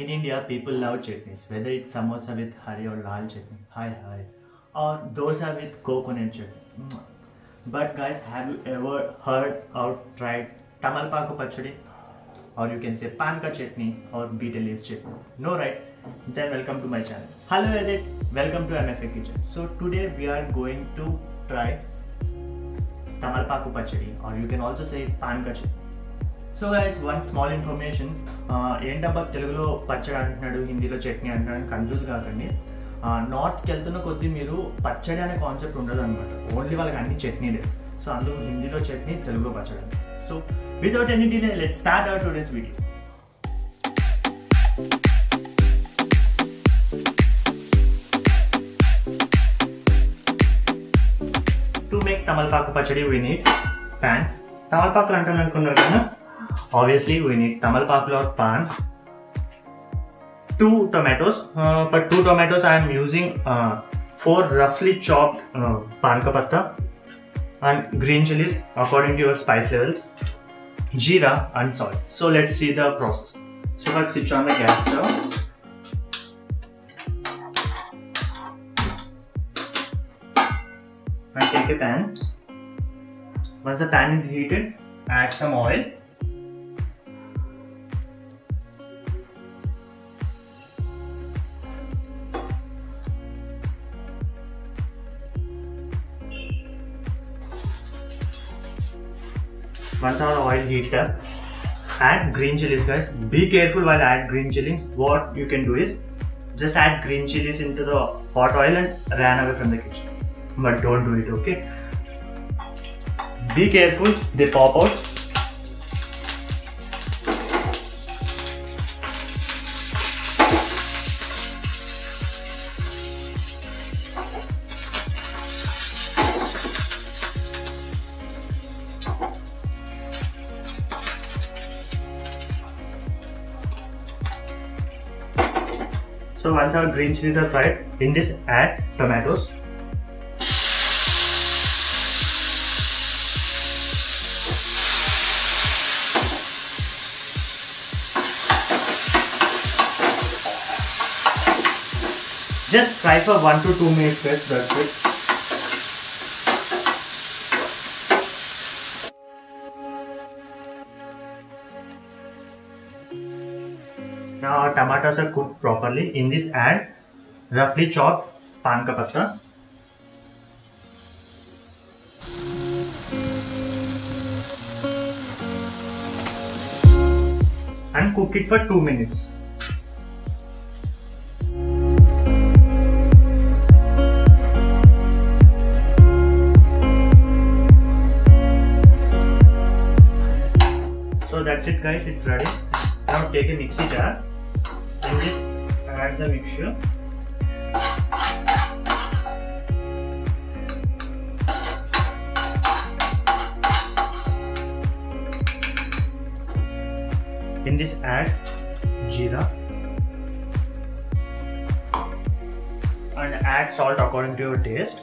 In India, people love chutneys, whether it's samosa with hare or lal chutney, or dosa with coconut chutney. But guys, have you ever heard or tried Tamalapaku Pachadi? Or you can say Paan ka chutney or betel leaves chutney. No, right? Then welcome to my channel. Hello guys, welcome to MF Kitchen. So today we are going to try Tamalapaku Pachadi, or you can also say Paan ka chutney. So guys, one small information, ఏంటబ్బా తెలుగులో పచ్చడి అంటున్నాడు, హిందీలో చట్నీ అంటున్నాడు అని confuse కాకండి. నార్త్కి వెళ్తున్న కొద్దీ మీరు పచ్చడి అనే కాన్సెప్ట్ ఉండదు అనమాట. ఓన్లీ వాళ్ళకి అన్ని చట్నీలే. సో అందులో హిందీలో చట్నీ, తెలుగులో పచ్చడి. So without any delay let's start our today's video. To make tamalapaku pachadi we need pan. తమలపాకులు అంటాను అనుకున్నారు కదా, obviously we need tamalpaku or pan, 2 tomatoes. For 2 tomatoes I am using 4 roughly chopped pan ka patta and green chilies according to your spice levels, jeera and salt. So let's see the process. So first switch on the gas stove. And take a pan. Once the pan is heated, add some oil. Once our oil heated up, add green chilies guys. Be careful while add green chilies. What you can do is just add green chilies into the hot oil and ran away from the kitchen. But don't do it, okay? Be careful, they pop out. So once our green chilies are fried, in this add tomatoes. Just fry for 1 to 2 minutes first, that's it. Now our tomatoes are cooked properly. In this add roughly chopped paan ka patta. And cook it for 2 minutes. So that's it guys, it's ready. Now take a mixie jar. In this, add the mixture. In this, add jeera and add salt according to your taste.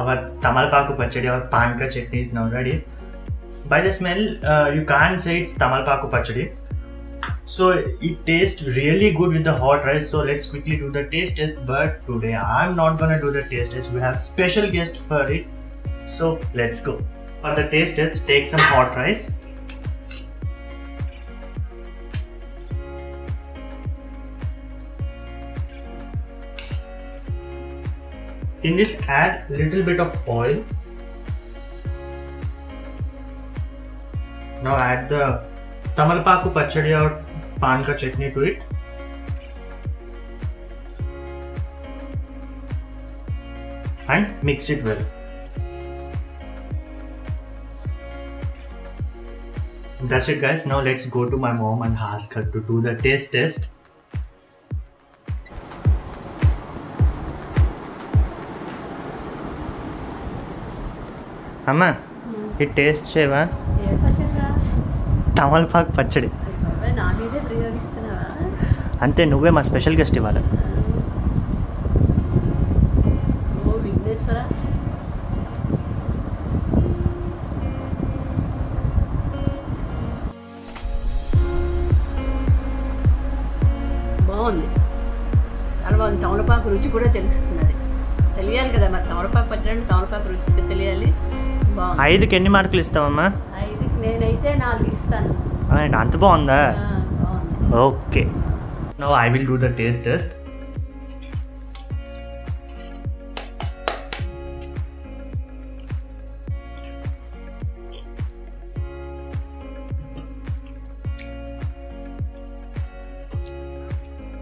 Our Tamalapaku Pachadi or Paan ka chutney is now ready. By the smell, you can't say it's Tamalapaku Pachadi. So it tastes really good with the hot rice. So let's quickly do the taste test. But today I'm not gonna do the taste test. We have special guest for it. So let's go. For the taste test, take some hot rice. In this add little bit of oil. Now add the Tamalapaku Pachadi or Paan ka chutney to it. And mix it well. That's it guys, now let's go to my mom and ask her to do the taste test. అమ్మా ఈ taste చేవా ఏ పచ్చడా తమలపాకు పచ్చడి అబ్బా నా మీదే ప్రయోగిస్తున్నావా అంటే నువ్వే మా స్పెషల్ గెస్ట్ ఇవాల ఓ విఘ్నేశ్వర బాగుంది అరవ తమలపాకు రుచి కూడా తెలుస్తుంది తెలియాలి కదా మరి తమలపాకు పచ్చడి అంటే తమలపాకు రుచి తెలియాలి ఐదుకి ఎన్ని మార్కులు ఇస్తావమ్మా? ఐదుకి నేనైతే 4 ఇస్తాను. అంత బాగుందా? బాగుంది. Okay. Now I will do the taste test.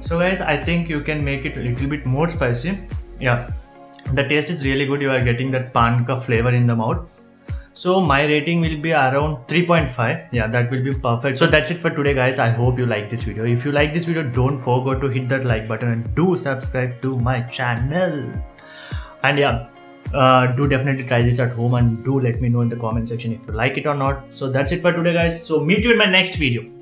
So guys, I think you can make it a little bit more spicy. Yeah. The taste is really good. You are getting that paan ka flavor in the mouth. So my rating will be around 3.5. yeah, that will be perfect. So that's it for today guys. I hope you like this video. If you like this video, don't forget to hit that like button and do subscribe to my channel. And yeah, do definitely try this at home and do let me know in the comment section if you like it or not. So that's it for today guys. So meet you in my next video.